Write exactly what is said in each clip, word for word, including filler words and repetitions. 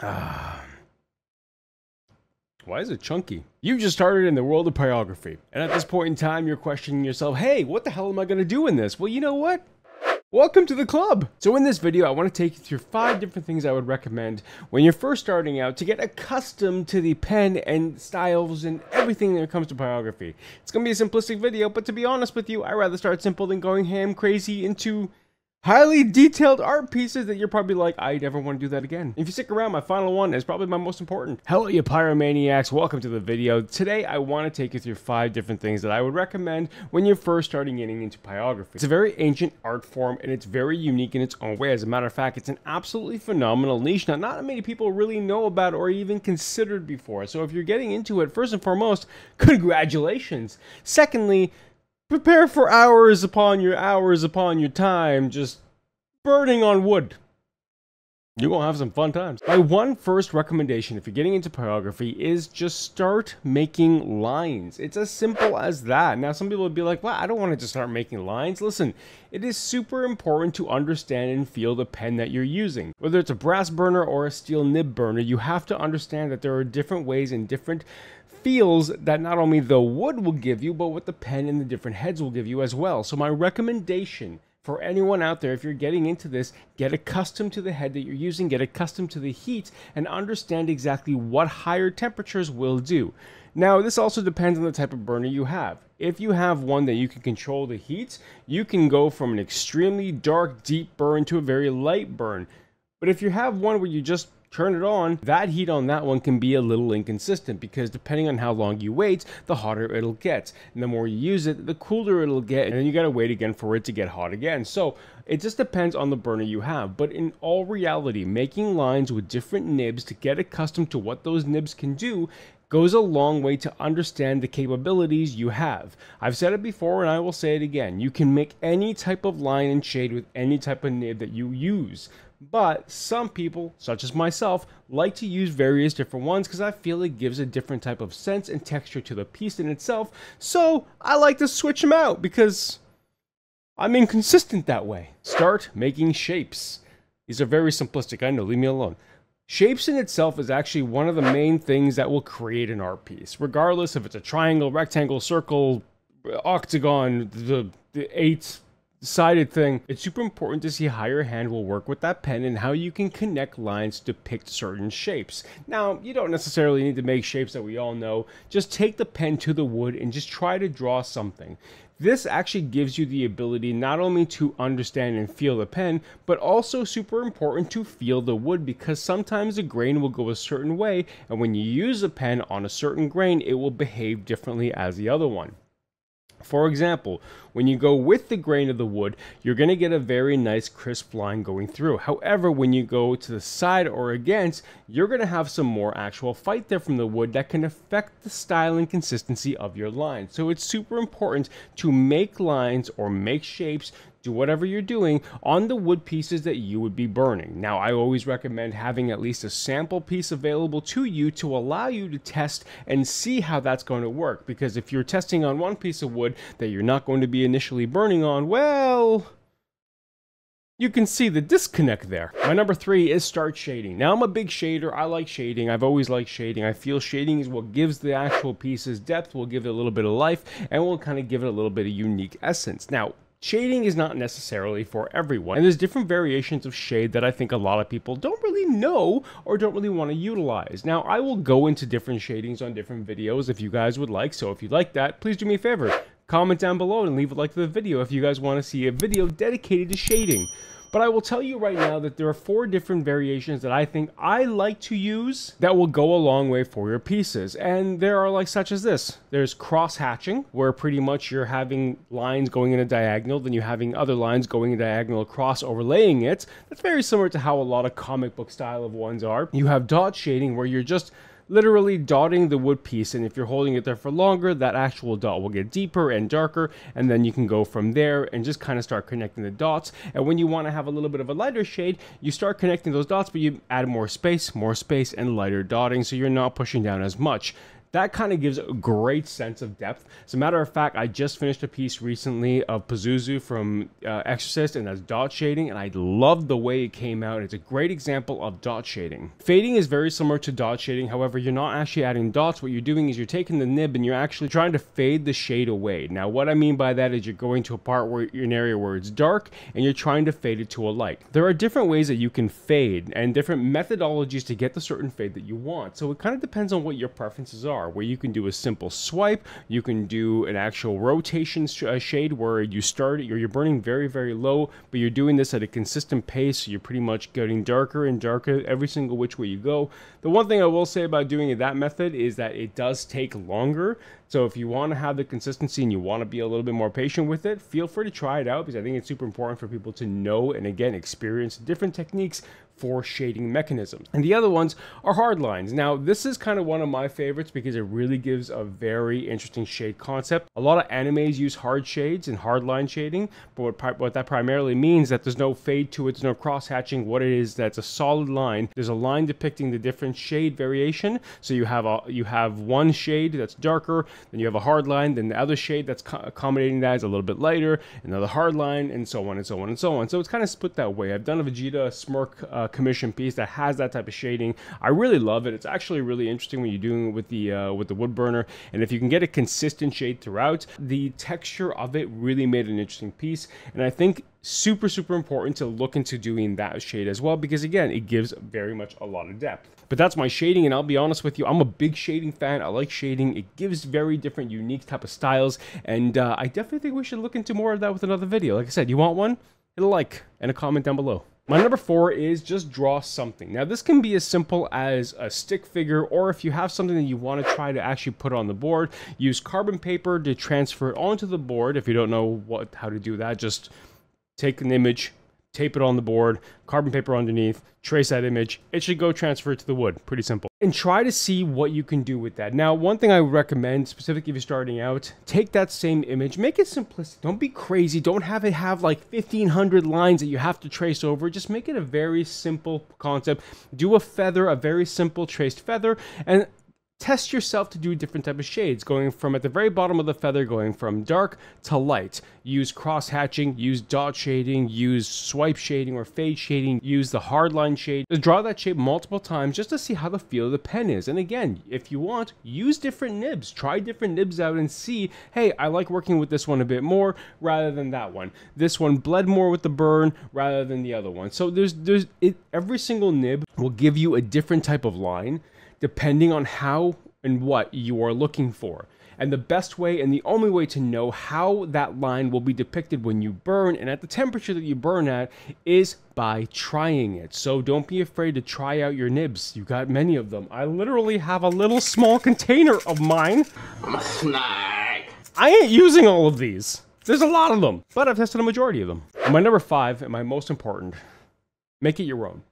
Ah. Why is it chunky? You just started in the world of pyrography, and at this point in time, you're questioning yourself, hey, what the hell am I going to do in this? Well, you know what? Welcome to the club! So in this video, I want to take you through five different things I would recommend when you're first starting out to get accustomed to the pen and styles and everything when it comes to pyrography. It's going to be a simplistic video, but to be honest with you, I'd rather start simple than going ham crazy into highly detailed art pieces that you're probably like, I never want to do that again. If you stick around, my final one is probably my most important. Hello, you pyromaniacs. Welcome to the video. Today, I want to take you through five different things that I would recommend when you're first starting getting into pyrography. It's a very ancient art form, and it's very unique in its own way. As a matter of fact, it's an absolutely phenomenal niche that not many people really know about or even considered before. So if you're getting into it, first and foremost, congratulations. Secondly, prepare for hours upon your hours upon your time, just burning on wood. You're going to have some fun times. My one first recommendation, if you're getting into pyrography, is just start making lines. It's as simple as that. Now, some people would be like, well, I don't want to just start making lines. Listen, it is super important to understand and feel the pen that you're using. Whether it's a brass burner or a steel nib burner, you have to understand that there are different ways and different feels that not only the wood will give you, but what the pen and the different heads will give you as well. So my recommendation for anyone out there, if you're getting into this, get accustomed to the head that you're using, get accustomed to the heat, and understand exactly what higher temperatures will do. Now, this also depends on the type of burner you have. If you have one that you can control the heat, you can go from an extremely dark, deep burn to a very light burn. But if you have one where you just turn it on, that heat on that one can be a little inconsistent because depending on how long you wait, the hotter it'll get. And the more you use it, the cooler it'll get. And then you gotta wait again for it to get hot again. So it just depends on the burner you have. But in all reality, making lines with different nibs to get accustomed to what those nibs can do goes a long way to understand the capabilities you have. I've said it before and I will say it again. You can make any type of line and shade with any type of nib that you use. But some people, such as myself, like to use various different ones because I feel it gives a different type of sense and texture to the piece in itself. So I like to switch them out because I'm inconsistent that way. Start making shapes. These are very simplistic, I know, leave me alone. Shapes in itself is actually one of the main things that will create an art piece, regardless if it's a triangle, rectangle, circle, octagon, the, the eight sided thing. It's super important to see how your hand will work with that pen and how you can connect lines to depict certain shapes. Now, you don't necessarily need to make shapes that we all know. Just take the pen to the wood and just try to draw something. This actually gives you the ability not only to understand and feel the pen, but also super important to feel the wood because sometimes the grain will go a certain way, and when you use a pen on a certain grain, it will behave differently as the other one. For example, when you go with the grain of the wood, you're going to get a very nice crisp line going through. However, when you go to the side or against, you're going to have some more actual fight there from the wood that can affect the style and consistency of your line. So it's super important to make lines or make shapes, do whatever you're doing on the wood pieces that you would be burning. Now, I always recommend having at least a sample piece available to you to allow you to test and see how that's going to work. Because if you're testing on one piece of wood that you're not going to be initially burning on, well, you can see the disconnect there. My number three is start shading. Now, I'm a big shader. I like shading. I've always liked shading. I feel shading is what gives the actual pieces depth, will give it a little bit of life, and will kind of give it a little bit of unique essence. Now, shading is not necessarily for everyone, and there's different variations of shade that I think a lot of people don't really know or don't really want to utilize. Now, I will go into different shadings on different videos if you guys would like, so if you like that, please do me a favor. Comment down below and leave a like to the video if you guys want to see a video dedicated to shading. But I will tell you right now that there are four different variations that I think I like to use that will go a long way for your pieces. And there are like such as this. There's cross hatching, where pretty much you're having lines going in a diagonal, then you're having other lines going in a diagonal across overlaying it. That's very similar to how a lot of comic book style of ones are. You have dot shading, where you're just literally dotting the wood piece, and if you're holding it there for longer, that actual dot will get deeper and darker, and then you can go from there and just kind of start connecting the dots. And when you want to have a little bit of a lighter shade, you start connecting those dots, but you add more space, more space, and lighter dotting, so you're not pushing down as much. that kind of gives a great sense of depth. As a matter of fact, I just finished a piece recently of Pazuzu from uh, Exorcist, and that's dot shading, and I love the way it came out. It's a great example of dot shading. Fading is very similar to dot shading, however, you're not actually adding dots. What you're doing is you're taking the nib and you're actually trying to fade the shade away. Now, what I mean by that is you're going to a part where you're in an area where it's dark and you're trying to fade it to a light. There are different ways that you can fade and different methodologies to get the certain fade that you want. So it kind of depends on what your preferences are, where you can do a simple swipe, you can do an actual rotation sh uh, shade where you start, you're, you're burning very, very low, but you're doing this at a consistent pace, so you're pretty much getting darker and darker every single which way you go. The one thing I will say about doing it that method is that it does take longer. So if you want to have the consistency and you want to be a little bit more patient with it, feel free to try it out, because I think it's super important for people to know and again experience different techniques for shading mechanisms. And the other ones are hard lines. Now, this is kind of one of my favorites because it really gives a very interesting shade concept. A lot of animes use hard shades and hard line shading, but what, what that primarily means is that there's no fade to it, there's no cross-hatching. What it is, that's a solid line. There's a line depicting the different shade variation. So you have, a, you have one shade that's darker, then you have a hard line, then the other shade that's accommodating that is a little bit lighter, another hard line, and so on and so on and so on. So it's kind of split that way. I've done a Vegeta smirk uh, commission piece that has that type of shading. I really love it. It's actually really interesting when you're doing it with the uh, with the wood burner, and if you can get a consistent shade throughout, the texture of it really made an interesting piece. And I think super super important to look into doing that shade as well, because again, it gives very much a lot of depth. But that's my shading, and I'll be honest with you, I'm a big shading fan. I like shading. It gives very different unique type of styles, and uh, I definitely think we should look into more of that with another video. Like I said, you want one? Hit a like and a comment down below. My number four is just draw something. Now, this can be as simple as a stick figure, or if you have something that you want to try to actually put on the board, use carbon paper to transfer it onto the board. If you don't know what how to do that, just take an image, tape it on the board, carbon paper underneath, trace that image. It should go transfer it to the wood. Pretty simple. And try to see what you can do with that. Now, one thing I would recommend, specifically if you're starting out, take that same image, make it simplistic. Don't be crazy. Don't have it have like fifteen hundred lines that you have to trace over. Just make it a very simple concept. Do a feather, a very simple traced feather, and test yourself to do different type of shades, going from at the very bottom of the feather, going from dark to light. Use cross hatching, use dot shading, use swipe shading or fade shading, use the hard line shade. Just draw that shape multiple times just to see how the feel of the pen is. And again, if you want, use different nibs, try different nibs out and see, hey, I like working with this one a bit more rather than that one. This one bled more with the burn rather than the other one. So there's there's it, every single nib will give you a different type of line, depending on how and what you are looking for. And the best way and the only way to know how that line will be depicted when you burn and at the temperature that you burn at is by trying it. So don't be afraid to try out your nibs. You got many of them. I literally have a little small container of mine. I'm a snack. I ain't using all of these. There's a lot of them, but I've tested a majority of them. And my number five, and my most important, make it your own.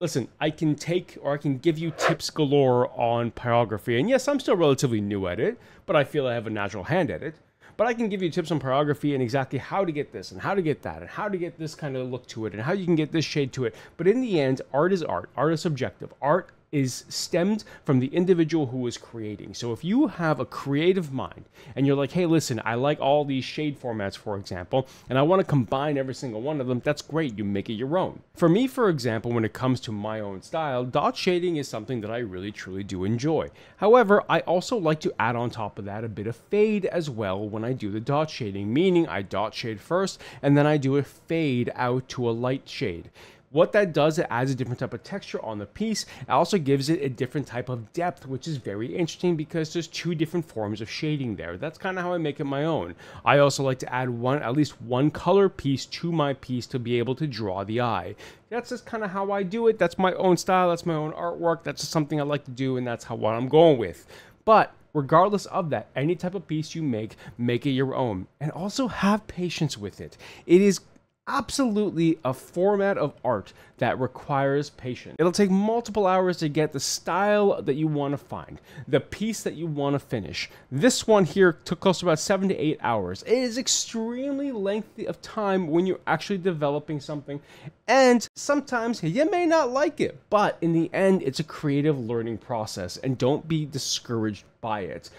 Listen, I can take or I can give you tips galore on pyrography. And yes, I'm still relatively new at it, but I feel I have a natural hand at it. But I can give you tips on pyrography and exactly how to get this and how to get that and how to get this kind of look to it and how you can get this shade to it. But in the end, art is art. Art is subjective. Art is stemmed from the individual who is creating. So if you have a creative mind and you're like, hey, listen, I like all these shade formats, for example, and I want to combine every single one of them, that's great. You make it your own. For me, for example, when it comes to my own style, dot shading is something that I really truly do enjoy. However, I also like to add on top of that a bit of fade as well when I do the dot shading, meaning I dot shade first and then I do a fade out to a light shade. What that does, it adds a different type of texture on the piece. It also gives it a different type of depth, which is very interesting because there's two different forms of shading there. That's kind of how I make it my own. I also like to add one, at least one color piece to my piece to be able to draw the eye. That's just kind of how I do it. That's my own style. That's my own artwork. That's just something I like to do, and that's how what I'm going with. But regardless of that, any type of piece you make, make it your own. And also have patience with it. It is absolutely a format of art that requires patience. It'll take multiple hours to get the style that you want to find, the piece that you want to finish. This one here took close to about seven to eight hours. It is extremely lengthy of time when you're actually developing something, and sometimes you may not like it, but in the end, it's a creative learning process, and don't be discouraged by it.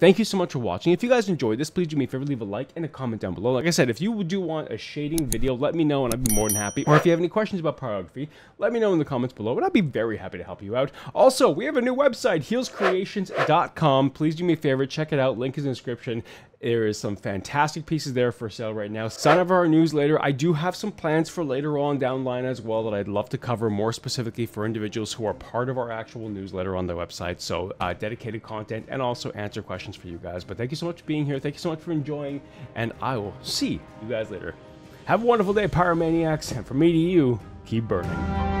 Thank you so much for watching. If you guys enjoyed this, please do me a favor, leave a like and a comment down below. Like I said, if you do want a shading video, let me know and I'd be more than happy. Or if you have any questions about pyrography, let me know in the comments below and I'd be very happy to help you out. Also, we have a new website, heals creations dot com. Please do me a favor, check it out. Link is in the description. There is some fantastic pieces there for sale right now. Sign up for our newsletter. I do have some plans for later on down the line as well that I'd love to cover more specifically for individuals who are part of our actual newsletter on the website. So uh, dedicated content and also answer questions for you guys. But thank you so much for being here. Thank you so much for enjoying. And I will see you guys later. Have a wonderful day, Pyromaniacs. And from me to you, keep burning.